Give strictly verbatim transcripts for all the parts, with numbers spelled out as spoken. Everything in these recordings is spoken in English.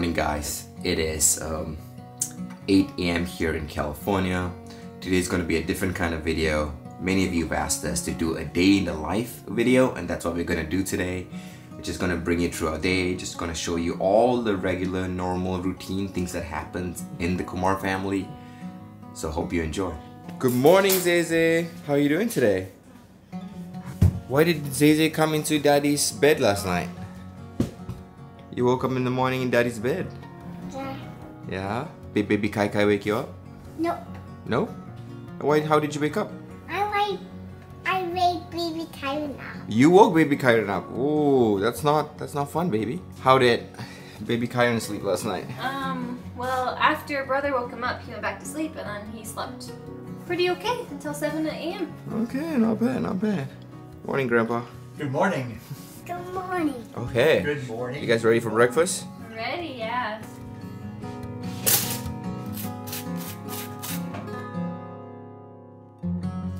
morning, guys. It is um, eight A M here in California. Today is going to be a different kind of video. Many of you have asked us to do a day in the life video, and that's what we're going to do today. We're just going to bring you through our day, just going to show you all the regular, normal, routine things that happen in the Kumar family. So hope you enjoy. Good morning, Zayzay. How are you doing today? Why did Zayzay come into Daddy's bed last night? You woke up in the morning in Daddy's bed? Yeah. Yeah? Did baby Kai Kai wake you up? Nope. No? Why? How did you wake up? I wake, I wake baby Kyron up. You woke baby Kyron up? Oh, that's not, that's not fun, baby. How did baby Kyron sleep last night? Um, well, after brother woke him up, he went back to sleep, and then he slept pretty okay until seven A M Okay, not bad, not bad. Morning, Grandpa. Good morning. Good morning. Okay. Good morning. You guys ready for breakfast? Ready, yes.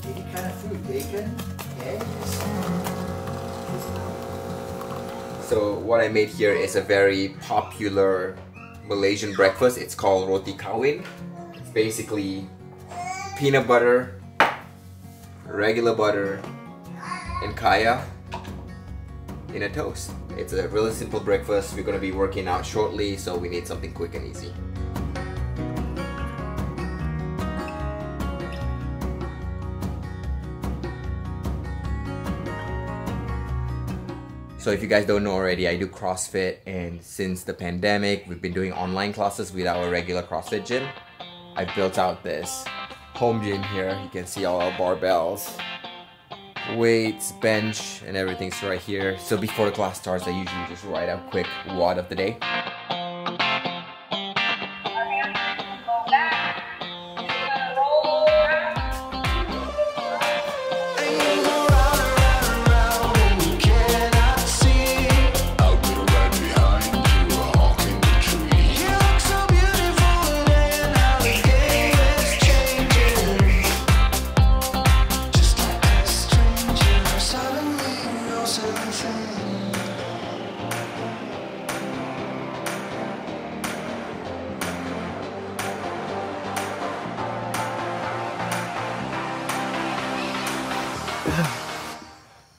Any kind of food, bacon, eggs. So what I made here is a very popular Malaysian breakfast. It's called roti kawin. It's basically peanut butter, regular butter, and kaya in a toast. It's a really simple breakfast. We're going to be working out shortly, so we need something quick and easy. So if you guys don't know already, I do CrossFit, and since the pandemic, we've been doing online classes with our regular CrossFit gym. I built out this home gym here. You can see all our barbells, weights, bench, and everything's right here. So before the class starts, I usually just write out a quick WOD of the day.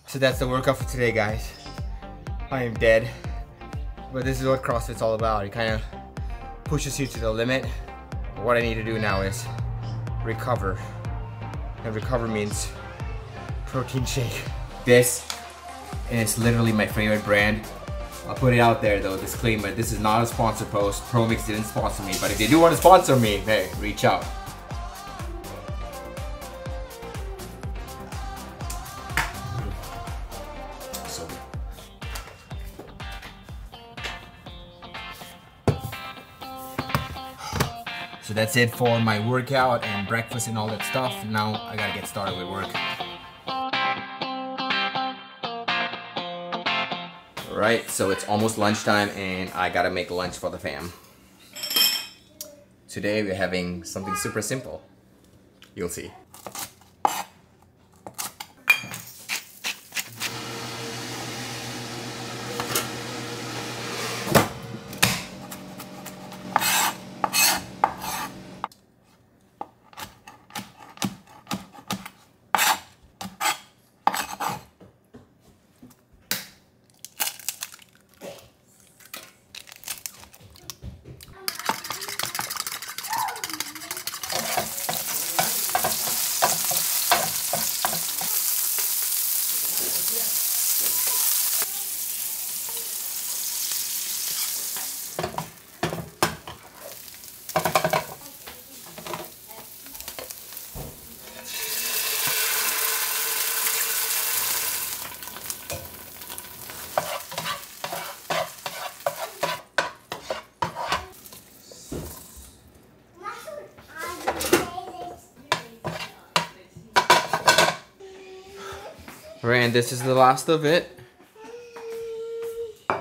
So that's the workout for today, guys. I am dead, but this is what CrossFit's all about. It kind of pushes you to the limit. What I need to do now is recover, and recover means protein shake. This is literally my favorite brand. I'll put it out there though, disclaimer, this is not a sponsor post. ProMix didn't sponsor me, but if they do want to sponsor me, hey, reach out. So that's it for my workout and breakfast and all that stuff. Now I gotta get started with work. All right, so it's almost lunchtime and I gotta make lunch for the fam. Today we're having something super simple. You'll see. Alright, and this is the last of it.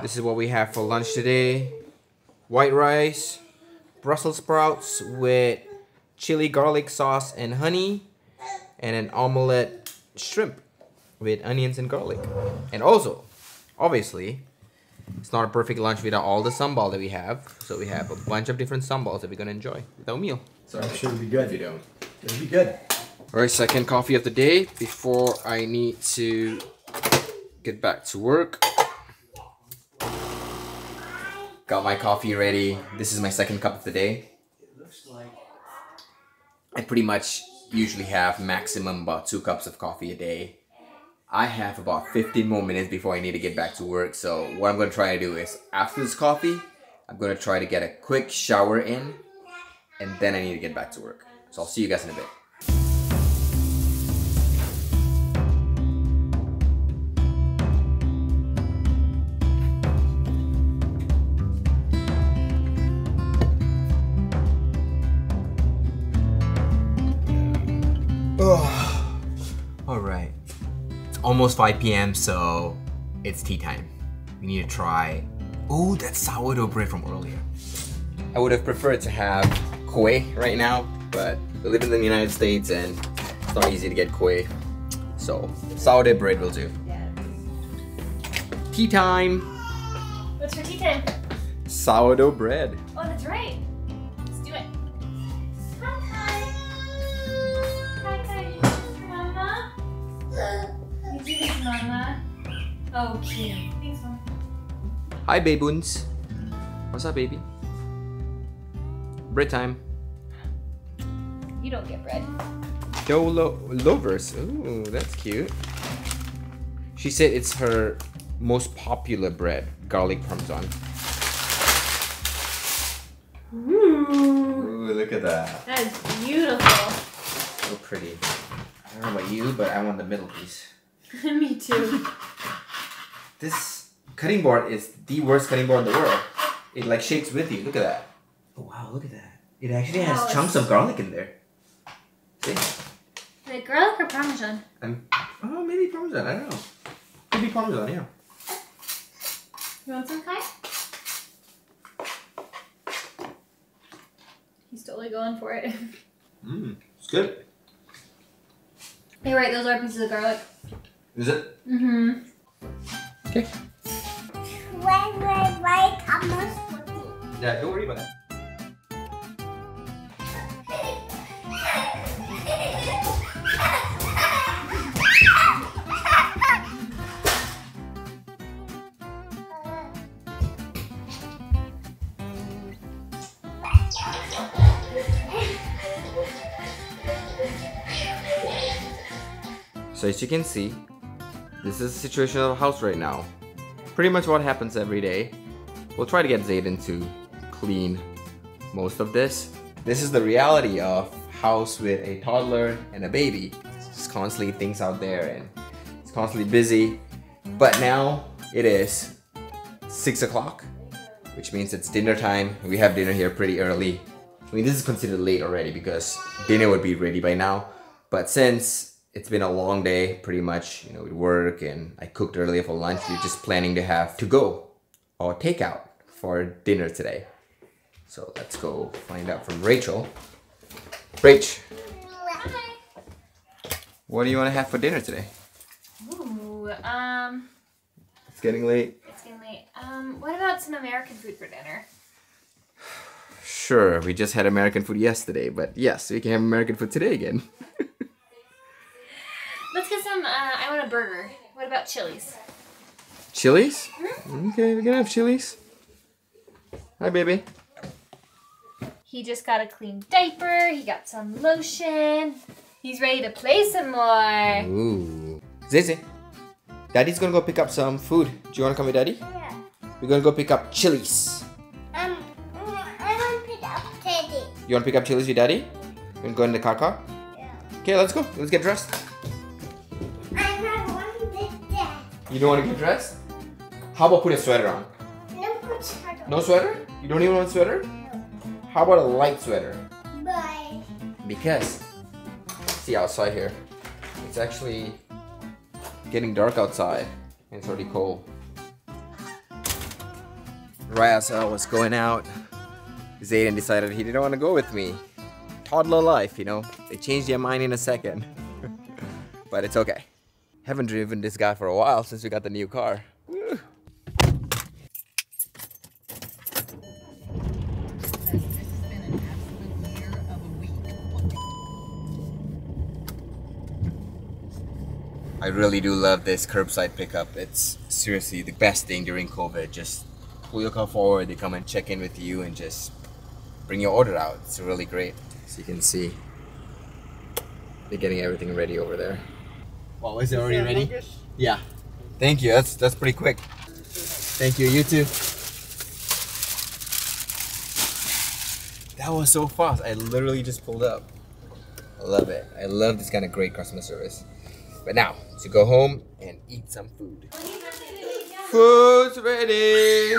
This is what we have for lunch today. White rice, Brussels sprouts with chili garlic sauce and honey, and an omelette shrimp with onions and garlic. And also, obviously, It's not a perfect lunch without all the sambal that we have. So we have a bunch of different sambals that we're gonna enjoy with our meal. So I'm sure it'll be good if you don't. It'll be good. Alright, second coffee of the day before I need to get back to work. Got my coffee ready. This is my second cup of the day. I pretty much usually have maximum about two cups of coffee a day. I have about fifteen more minutes before I need to get back to work. So what I'm going to try to do is after this coffee, I'm going to try to get a quick shower in, and then I need to get back to work. So I'll see you guys in a bit. Alright, it's almost five P M so it's tea time. We need to try, ooh, that sourdough bread from earlier. I would have preferred to have kueh right now, but we live in the United States and it's not easy to get kueh. So sourdough bread will do. Yes. Tea time! What's for tea time? Sourdough bread. Oh, that's right. Mama. Okay. Thanks, Mom. Hi, baboons. What's up, baby? Bread time. You don't get bread. No lo lovers. Ooh, that's cute. She said it's her most popular bread, garlic parmesan. Ooh, look at that. That is beautiful. So pretty. I don't know about you, but I want the middle piece. Me too. This cutting board is the worst cutting board in the world. It like shakes with you. Look at that. Oh wow, look at that. It actually has oh, chunks of garlic in there. See? Is it garlic or parmesan? I'm, oh, maybe parmesan. I don't know. Could be parmesan, yeah. You want some, Kai? He's totally going for it. Mmm, it's good. Hey, right, those are pieces of garlic. Is it? Mm-hmm. Okay. Wait, wait, wait, Amos. Yeah, don't worry about that. So as you can see, this is the situation of our house right now. Pretty much what happens every day. We'll try to get Zayden to clean most of this. This is the reality of house with a toddler and a baby. It's just constantly things out there and it's constantly busy. But now it is six o'clock, which means it's dinner time. We have dinner here pretty early. I mean, this is considered late already because dinner would be ready by now. But since it's been a long day, pretty much, you know, we work and I cooked earlier for lunch. We're just planning to have to go or takeout for dinner today. So let's go find out from Rachel. Rach, hi. What do you want to have for dinner today? Ooh, um. It's getting late. It's getting late. Um, what about some American food for dinner? Sure, we just had American food yesterday, but yes, we can have American food today again. Let's get some, uh, I want a burger. What about Chili's? Chili's? Mm-hmm. Okay, we can have Chili's. Hi, baby. He just got a clean diaper. He got some lotion. He's ready to play some more. Ooh. Zizi, Daddy's gonna go pick up some food. Do you wanna come with Daddy? Yeah. We're gonna go pick up Chili's. Um, I wanna pick up Daddy. You wanna pick up Chili's with Daddy? You wanna go in the car car? Yeah. Okay, let's go. Let's get dressed. You don't want to get dressed? How about put a sweater on? No sweater. No sweater? You don't even want a sweater? No. How about a light sweater? Bye. Because, see outside here, it's actually getting dark outside and it's already cold. Right as I was going out, Zayden decided he didn't want to go with me. Toddler life, you know? They change their mind in a second. But it's okay. Haven't driven this guy for a while since we got the new car. Woo. I really do love this curbside pickup. It's seriously the best thing during COVID. Just pull your car forward, they come and check in with you and just bring your order out. It's really great. So you can see they're getting everything ready over there. Wow, is it already ready? Longest? Yeah. Thank you. That's that's pretty quick. Thank you. You too. That was so fast. I literally just pulled up. I love it. I love this kind of great customer service. But now to go home and eat some food. Food's ready.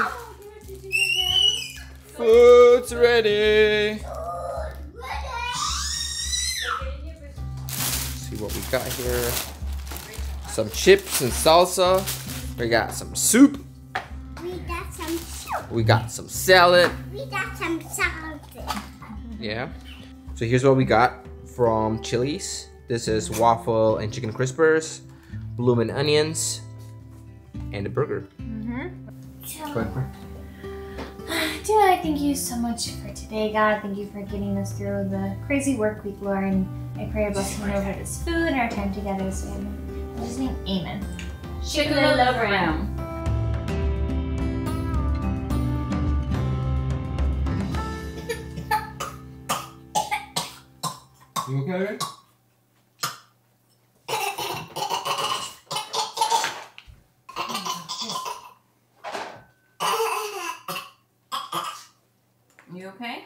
Food's ready. See what we got here. Some chips and salsa. We got some soup. We got some soup. We got some salad. We got some salsa. Yeah. So here's what we got from Chili's. This is waffle and chicken crispers, bloomin' onions, and a burger. Mm-hmm. Jill, I thank you so much for today, God. Thank you for getting us through the crazy work week, Lord. And I pray a blessing over this food and our time together as family. In His name, amen. Shukran. You okay? You okay?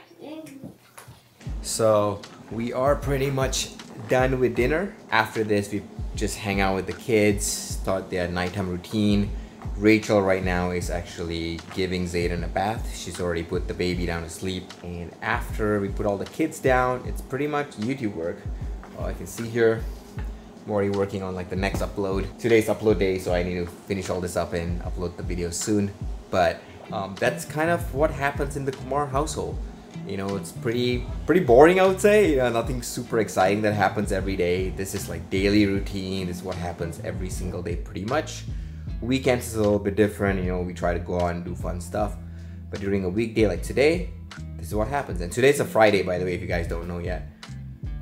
So we are pretty much done with dinner. After this, we just hang out with the kids, start their nighttime routine. Rachel right now is actually giving Zayden a bath. She's already put the baby down to sleep. And after we put all the kids down, it's pretty much YouTube work. All I can see here, I'm already working on like the next upload. Today's upload day, so I need to finish all this up and upload the video soon. But Um, that's kind of what happens in the Kumar household. You know, it's pretty pretty boring, I would say. You know, nothing super exciting that happens every day. This is like daily routine. This is what happens every single day pretty much. Weekends is a little bit different. You know, we try to go out and do fun stuff. But during a weekday like today, this is what happens. And today's a Friday, by the way, if you guys don't know yet.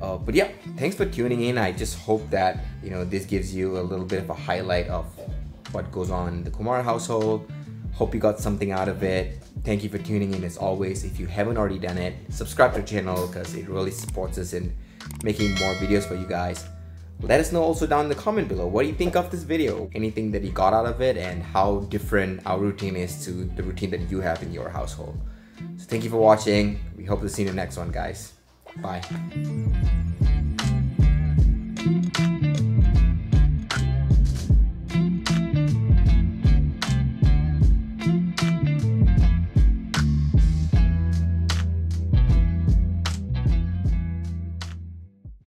Uh, but yeah, thanks for tuning in. I just hope that, you know, this gives you a little bit of a highlight of what goes on in the Kumar household. Hope you got something out of it. Thank you for tuning in as always. If you haven't already done it, subscribe to the channel because it really supports us in making more videos for you guys. Let us know also down in the comment below, what do you think of this video? Anything that you got out of it and how different our routine is to the routine that you have in your household. So thank you for watching. We hope to see you in the next one, guys. Bye.